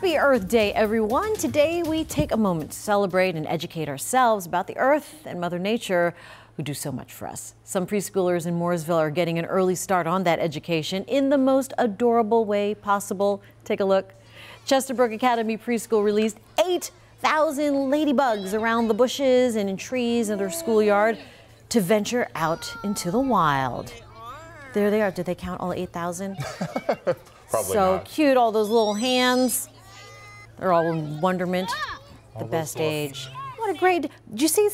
Happy Earth Day, everyone. Today we take a moment to celebrate and educate ourselves about the Earth and Mother Nature, who do so much for us. Some preschoolers in Mooresville are getting an early start on that education in the most adorable way possible. Take a look. Chesterbrook Academy Preschool released 8,000 ladybugs around the bushes and in trees in their schoolyard to venture out into the wild. There they are. Did they count all 8,000? Probably not. So cute, all those little hands. They're all in wonderment. The best age. What a great, did you see